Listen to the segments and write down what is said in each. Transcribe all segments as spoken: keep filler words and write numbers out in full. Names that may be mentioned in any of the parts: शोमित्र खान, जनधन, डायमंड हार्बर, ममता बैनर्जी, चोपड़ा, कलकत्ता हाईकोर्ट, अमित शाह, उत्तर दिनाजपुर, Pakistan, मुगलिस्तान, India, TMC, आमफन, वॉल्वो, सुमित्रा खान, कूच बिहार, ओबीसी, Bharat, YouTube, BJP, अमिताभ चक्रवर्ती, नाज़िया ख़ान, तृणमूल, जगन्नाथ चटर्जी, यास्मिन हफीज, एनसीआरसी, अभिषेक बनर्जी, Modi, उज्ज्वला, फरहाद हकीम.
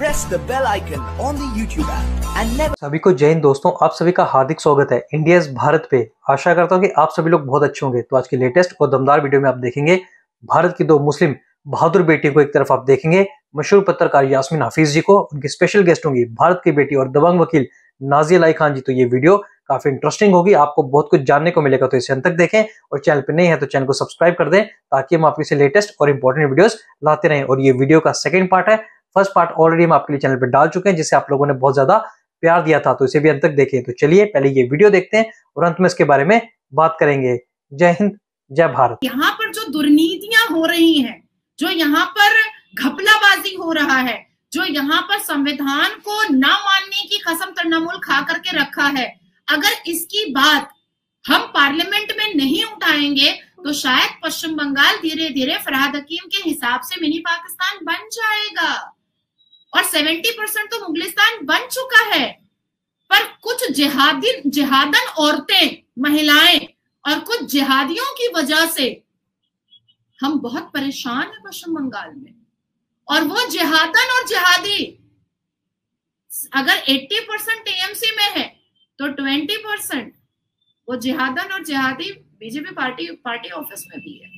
press the bell icon on the YouTube app and never... सभी को जय हिंद दोस्तों, आप सभी का हार्दिक स्वागत है इंडियाज़ भारत पे। आशा करता हूँ कि आप सभी लोग बहुत अच्छे होंगे। तो आज के लेटेस्ट और दमदार वीडियो में आप देखेंगे भारत की दो मुस्लिम बहादुर बेटियों को। एक तरफ आप देखेंगे मशहूर पत्रकार यास्मिन हफीज जी को, उनकी स्पेशल गेस्ट होंगी भारत की बेटी और दबंग वकील नाज़िया ख़ान जी। तो ये वीडियो काफी इंटरेस्टिंग होगी, आपको बहुत कुछ जानने को मिलेगा, तो इसे अंत तक देखें। और चैनल पे नहीं है तो चैनल को सब्सक्राइब कर दें ताकि हम आपके लिए लेटेस्ट और इंपॉर्टेंट वीडियोस लाते रहें। और ये वीडियो का सेकंड पार्ट है, फर्स्ट पार्ट ऑलरेडी हम आपके लिए चैनल पे डाल चुके हैं जिसे आप लोगों ने बहुत ज्यादा प्यार दिया था, तो इसे भी अंत तक देखें। तो चलिए पहले ये वीडियो देखते हैं और अंत में इसके बारे में बात करेंगे। जय हिंद, जय भारत। यहाँ पर जो दुर्नीतियां हो रही है, जो यहाँ पर घपलाबाजी हो रहा है, जो यहाँ पर संविधान को ना मानने की कसम तृणमूल खा करके रखा है, अगर इसकी बात हम पार्लियामेंट में नहीं उठाएंगे तो शायद पश्चिम बंगाल धीरे धीरे फरहाद हकीम के हिसाब से मिनी पाकिस्तान बन जाएगा। और सत्तर परसेंट तो मुगलिस्तान बन चुका है, पर कुछ जिहादी जिहादन औरतें, महिलाएं और कुछ जिहादियों की वजह से हम बहुत परेशान हैं पश्चिम बंगाल में। और वो जिहादन और जिहादी अगर अस्सी परसेंट टीएमसी में है तो बीस परसेंट वो जिहादन और जिहादी बीजेपी पार्टी पार्टी ऑफिस में भी है,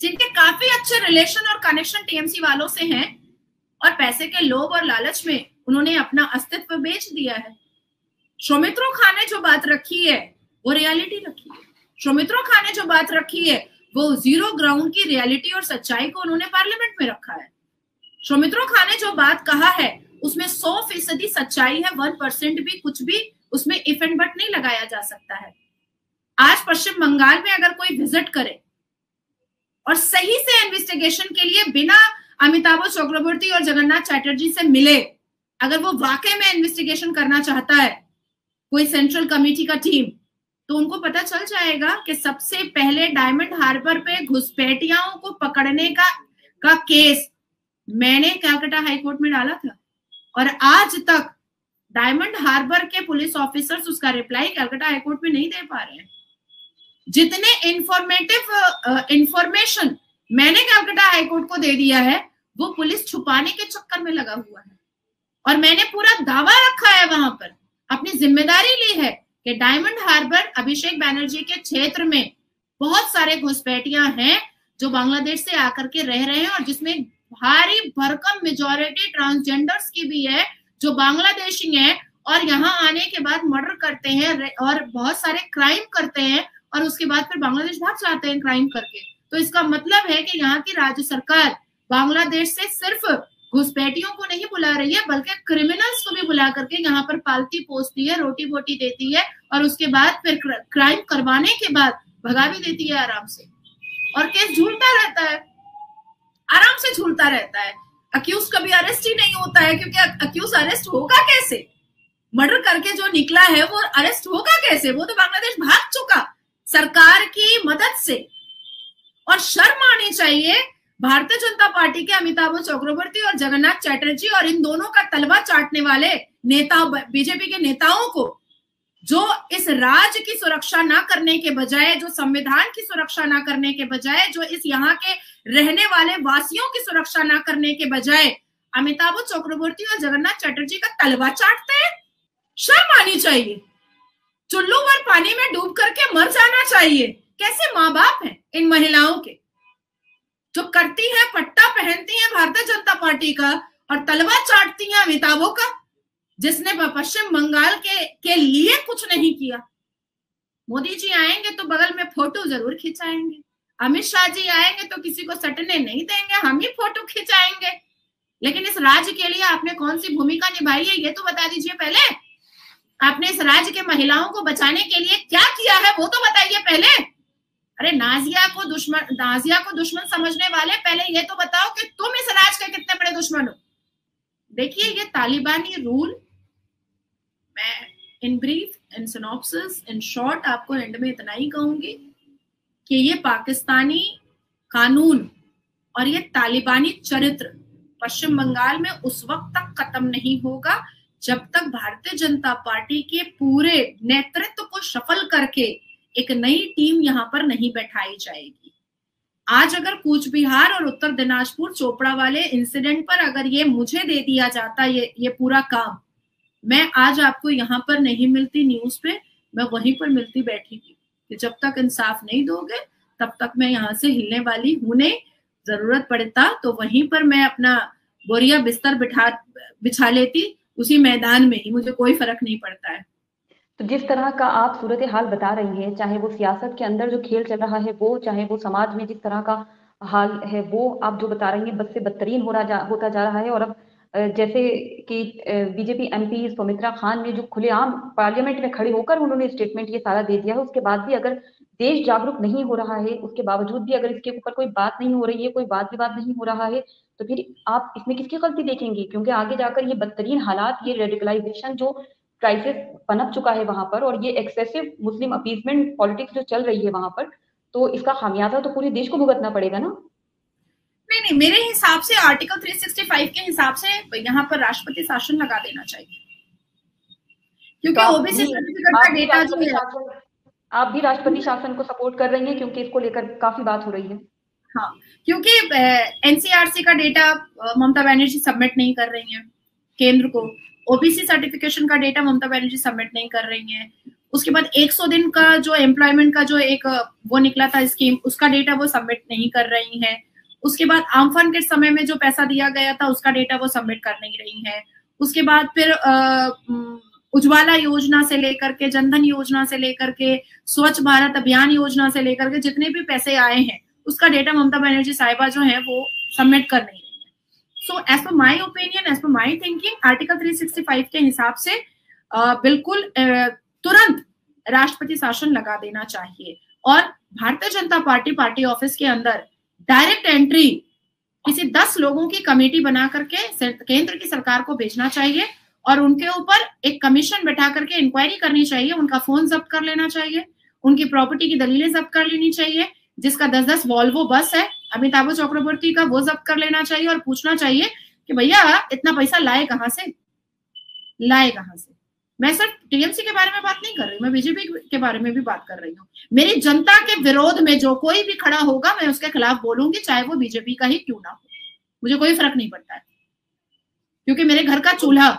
जिनके काफी अच्छे रिलेशन और कनेक्शन टीएमसी वालों से हैं, और पैसे के लोभ और लालच में उन्होंने अपना अस्तित्व बेच दिया है। शोमित्र खान ने जो बात रखी है वो रियलिटी रखी है। शोमित्र खान ने जो बात रखी है वो जीरो ग्राउंड की रियलिटी और सच्चाई को उन्होंने पार्लियामेंट में रखा है। शोमित्र खान ने जो बात कहा है उसमें सौ फीसदी सच्चाई है, वन परसेंट भी कुछ भी उसमें इफ एंड बट नहीं लगाया जा सकता है। आज पश्चिम बंगाल में अगर कोई विजिट करे और सही से इन्वेस्टिगेशन के लिए बिना अमिताभ चक्रवर्ती और जगन्नाथ चटर्जी से मिले, अगर वो वाकई में इन्वेस्टिगेशन करना चाहता है कोई सेंट्रल कमेटी का टीम, तो उनको पता चल जाएगा कि सबसे पहले डायमंड हार्बर पे घुसपैठियाओं को पकड़ने का का केस मैंने कलकत्ता हाईकोर्ट में डाला था, और आज तक डायमंड हार्बर के पुलिस ऑफिसर्स उसका रिप्लाई कलकत्ता हाईकोर्ट में नहीं दे पा रहे हैं। जितने इंफॉर्मेटिव इंफॉर्मेशन मैंने कलकत्ता हाईकोर्ट को दे दिया है वो पुलिस छुपाने के चक्कर में लगा हुआ है, और मैंने पूरा दावा रखा है, वहां पर अपनी जिम्मेदारी ली है कि डायमंड हार्बर अभिषेक बनर्जी के क्षेत्र में बहुत सारे घुसपैठियां हैं जो बांग्लादेश से आकर के रह रहे हैं, और जिसमें भारी भरकम मेजॉरिटी ट्रांसजेंडर्स की भी है जो बांग्लादेशी हैं और यहाँ आने के बाद मर्डर करते हैं और बहुत सारे क्राइम करते हैं, और उसके बाद फिर बांग्लादेश भाग जाते हैं क्राइम करके। तो इसका मतलब है कि यहाँ की राज्य सरकार बांग्लादेश से सिर्फ घुसपैठियों को नहीं बुला रही है बल्कि क्रिमिनल्स को भी बुला करके यहाँ पर पालती पोसती है, रोटी बोटी देती है, और उसके बाद फिर क्राइम करवाने के बाद भगा भी देती है आराम से, और केस झूलता रहता है, आराम से झूलता रहता है। अक्यूज कभी अरेस्ट ही नहीं होता है, क्योंकि अक्यूज अरेस्ट होगा कैसे? मर्डर करके जो निकला है वो अरेस्ट होगा कैसे? वो तो बांग्लादेश भाग चुका सरकार की मदद से। और शर्म आनी चाहिए भारतीय जनता पार्टी के अमिताभ चक्रवर्ती और जगन्नाथ चटर्जी और इन दोनों का तलवा चाटने वाले नेता, बीजेपी के नेताओं को, जो इस राज्य की सुरक्षा ना करने के बजाय, जो संविधान की सुरक्षा ना करने के बजाय, जो इस यहाँ के रहने वाले वासियों की सुरक्षा ना करने के बजाय अमिताभ चक्रवर्ती और जगन्नाथ चटर्जी का तलवा चाटते हैं। शर्म आनी चाहिए, चुल्लू और पानी में डूब करके मर जाना चाहिए। कैसे माँ बाप है इन महिलाओं के, जो करती है, पट्टा पहनती है भारतीय जनता पार्टी का और तलवा चाटती है अमिताभों का, जिसने पश्चिम बंगाल के के लिए कुछ नहीं किया। मोदी जी आएंगे तो बगल में फोटो जरूर खिंचाएंगे, अमित शाह जी आएंगे तो किसी को सटने नहीं देंगे, हम ही फोटो खिंचाएंगे। लेकिन इस राज्य के लिए आपने कौन सी भूमिका निभाई है ये तो बता दीजिए पहले। आपने इस राज्य के महिलाओं को बचाने के लिए क्या किया है वो तो बताइए पहले। अरे नाज़िया को दुश्मन नाज़िया को दुश्मन समझने वाले, पहले ये तो बताओ कि तुम इस राज के कितने बड़े दुश्मन हो। देखिए ये तालिबानी रूल, मैं in brief, in synopsis, in short आपको एंड में इतना ही कहूंगी कि ये पाकिस्तानी कानून और ये तालिबानी चरित्र पश्चिम बंगाल में उस वक्त तक खत्म नहीं होगा जब तक भारतीय जनता पार्टी के पूरे नेतृत्व को सफल करके एक नई टीम यहाँ पर नहीं बैठाई जाएगी। आज अगर कूच बिहार और उत्तर दिनाजपुर चोपड़ा वाले इंसिडेंट पर अगर ये मुझे दे दिया जाता ये ये पूरा काम, मैं आज आपको यहाँ पर नहीं मिलती न्यूज पे, मैं वहीं पर मिलती बैठी थी कि जब तक इंसाफ नहीं दोगे तब तक मैं यहाँ से हिलने वाली हूं नहीं। जरूरत पड़ता तो वहीं पर मैं अपना बोरिया बिस्तर बिठा बिछा लेती, उसी मैदान में ही, मुझे कोई फर्क नहीं पड़ता है। तो जिस तरह का आप सूरत हाल बता रही हैं, चाहे वो सियासत के अंदर जो खेल चल रहा है वो, चाहे वो समाज में जिस तरह का हाल है वो, आप जो बता रही हैं बद से बदतरीन हो रहा जा, होता जा रहा है। और अब जैसे कि बीजेपी एमपी सुमित्रा खान ने जो खुलेआम पार्लियामेंट में खड़े होकर उन्होंने स्टेटमेंट ये सारा दे दिया है, उसके बाद भी अगर देश जागरूक नहीं हो रहा है, उसके बावजूद भी अगर इसके ऊपर कोई बात नहीं हो रही है, कोई बात विवाद नहीं हो रहा है, तो फिर आप इसमें किसकी गलती देखेंगी? क्योंकि आगे जाकर ये बदतरीन हालात, ये रेडिकलाइजेशन जो क्राइसिस पनप चुका है वहां पर, और ये एक्सेसिव मुस्लिम अपीजमेंट पॉलिटिक्स जो चल रही है वहां पर, तो इसका खामियाजा तो पूरे देश को भुगतना पड़ेगा ना। नहीं नहीं, मेरे हिसाब से आर्टिकल तीन सौ पैंसठ के हिसाब से यहाँ पर राष्ट्रपति शासन लगा देना चाहिए, क्योंकि ओबीसी सर्टिफिकेट का डेटा जो है, आप भी राष्ट्रपति शासन को सपोर्ट कर रही हैं क्योंकि इसको लेकर काफी बात हो रही है। हाँ, क्योंकि एनसीआरसी का डेटा ममता बैनर्जी सबमिट नहीं कर रही है केंद्र को, ओबीसी सर्टिफिकेशन का डेटा ममता बैनर्जी सबमिट नहीं कर रही है, उसके बाद एक सौ दिन का जो एम्प्लॉयमेंट का जो एक वो निकला था स्कीम, उसका डेटा वो सबमिट नहीं कर रही है, उसके बाद आमफन के समय में जो पैसा दिया गया था उसका डेटा वो सबमिट कर नहीं रही है, उसके बाद फिर उज्ज्वला योजना से लेकर के, जनधन योजना से लेकर के, स्वच्छ भारत अभियान योजना से लेकर के जितने भी पैसे आए हैं उसका डेटा ममता बैनर्जी साहिबा जो है वो सबमिट कर नहीं रही है। So as per my opinion, as per my thinking, article तीन सौ पैंसठ के हिसाब से बिल्कुल तुरंत राष्ट्रपति शासन लगा देना चाहिए, और Bharatiya Janata party party office के अंदर डायरेक्ट एंट्री किसी दस लोगों की कमेटी बना करके केंद्र की सरकार को भेजना चाहिए, और उनके ऊपर एक कमीशन बैठा करके इंक्वायरी करनी चाहिए, उनका फोन जब्त कर लेना चाहिए, उनकी प्रॉपर्टी की दलीलें जब्त कर लेनी चाहिए, जिसका दस दस वॉल्वो बस है अमिताभ चक्रवर्ती का वो जब्त कर लेना चाहिए, और पूछना चाहिए कि भैया इतना पैसा लाए कहाँ से, लाए कहाँ से। मैं सिर्फ टीएमसी के बारे में बात नहीं कर रही, मैं बीजेपी के बारे में भी बात कर रही हूँ। मेरी जनता के विरोध में जो कोई भी खड़ा होगा मैं उसके खिलाफ बोलूंगी, चाहे वो बीजेपी का ही क्यों ना हो, मुझे कोई फर्क नहीं पड़ता है, क्योंकि मेरे घर का चूल्हा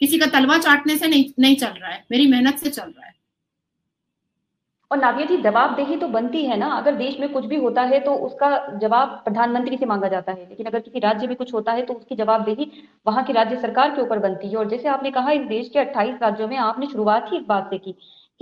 किसी का तलवा चाटने से नहीं नहीं चल रहा है, मेरी मेहनत से चल रहा है। और नाज़िया जी, जवाबदेही तो बनती है ना, अगर देश में कुछ भी होता है तो उसका जवाब प्रधानमंत्री से मांगा जाता है, लेकिन अगर किसी राज्य में कुछ होता है तो उसकी जवाबदेही वहां की राज्य सरकार के ऊपर बनती है। और जैसे आपने कहा, इस देश के अट्ठाईस राज्यों में आपने शुरुआत ही इस बात से की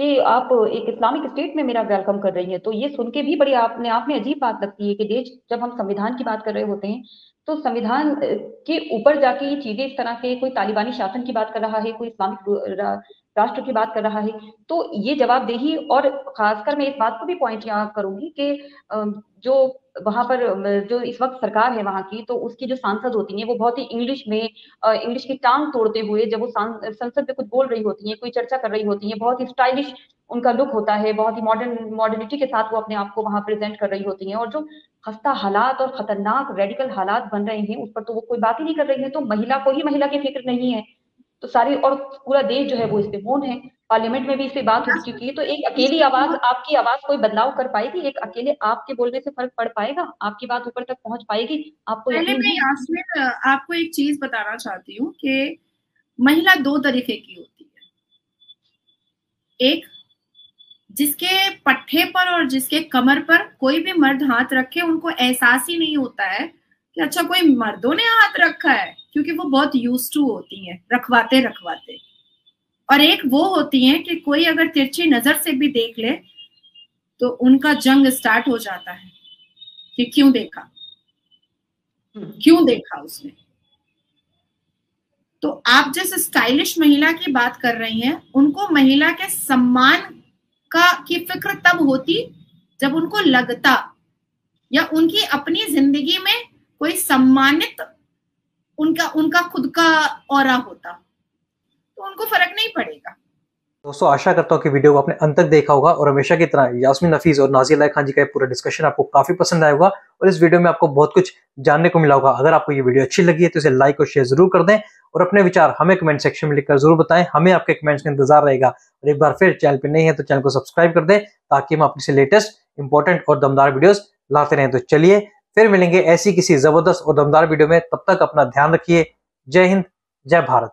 कि आप एक इस्लामिक स्टेट में मेरा वेलकम कर रही है, तो ये सुन के भी बड़ी आपने आप में अजीब बात लगती है कि देश, जब हम संविधान की बात कर रहे होते हैं तो संविधान के ऊपर जाके ये चीजें इस तरह के, कोई तालिबानी शासन की बात कर रहा है, कोई इस्लामिक राष्ट्र की बात कर रहा है, तो ये जवाबदेही। और खासकर मैं इस बात को भी पॉइंट यहाँ करूंगी कि जो वहां पर जो इस वक्त सरकार है वहां की, तो उसकी जो सांसद होती है वो बहुत ही इंग्लिश में, इंग्लिश की टांग तोड़ते हुए जब वो संसद में कुछ बोल रही होती है, कोई चर्चा कर रही होती है, बहुत ही स्टाइलिश उनका लुक होता है, बहुत ही मॉडर्न मॉडर्निटी के साथ वो अपने आप को वहां प्रेजेंट कर रही होती हैं, और जो खस्ता हालात और खतरनाक रेडिकल हालात बन रहे हैं उस पर तो वो कोई बात ही नहीं कर रही है। तो महिला को ही महिला की फिक्र नहीं है, तो सारी और पूरा देश जो है वो इस पे मौन है, पार्लियामेंट में भी इस पे बात हो चुकी है। तो एक अकेली आवाज, आपकी आवाज कोई बदलाव कर पाएगी? एक अकेले आपके बोलने से फर्क पड़ पाएगा? आपकी बात ऊपर तक पहुंच पाएगी? आपको पहले मैं यास्मिन आपको एक चीज बताना चाहती हूँ कि महिला दो तरीके की होती है, एक जिसके पट्टे पर और जिसके कमर पर कोई भी मर्द हाथ रखे उनको एहसास ही नहीं होता है कि अच्छा कोई मर्दों ने हाथ रखा है, क्योंकि वो बहुत यूज्ड टू होती हैं रखवाते रखवाते, और एक वो होती हैं कि कोई अगर तिरछी नजर से भी देख ले तो उनका जंग स्टार्ट हो जाता है कि क्यों देखा, क्यों देखा उसने। तो आप जिस स्टाइलिश महिला की बात कर रही हैं, उनको महिला के सम्मान का की फिक्र तब होती जब उनको लगता या उनकी अपनी जिंदगी में कोई सम्मानित उनका उनका खुद का औरा होता, तो उनको फर्क नहीं पड़ेगा। दोस्तों, आशा करता हूँ कि वीडियो को आपने अंत तक देखा होगा, और हमेशा की तरह यास्मिन हफीज और नाज़िया ख़ान जी का पूरा डिस्कशन आपको काफी पसंद आया होगा, और इस वीडियो में आपको बहुत कुछ जानने को मिला होगा। अगर आपको ये वीडियो अच्छी लगी है तो इसे लाइक और शेयर जरूर कर दें, और अपने विचार हमें कमेंट सेक्शन में लिखकर जरूर बताएं, हमें आपके कमेंट्स का इंतजार रहेगा। और एक बार फिर चैनल पर नहीं है तो चैनल को सब्सक्राइब कर दें, ताकि हम आपसे लेटेस्ट, इंपॉर्टेंट और दमदार वीडियोस लाते रहें। तो चलिए फिर मिलेंगे ऐसी किसी जबरदस्त और दमदार वीडियो में, तब तक अपना ध्यान रखिए। जय हिंद, जय भारत।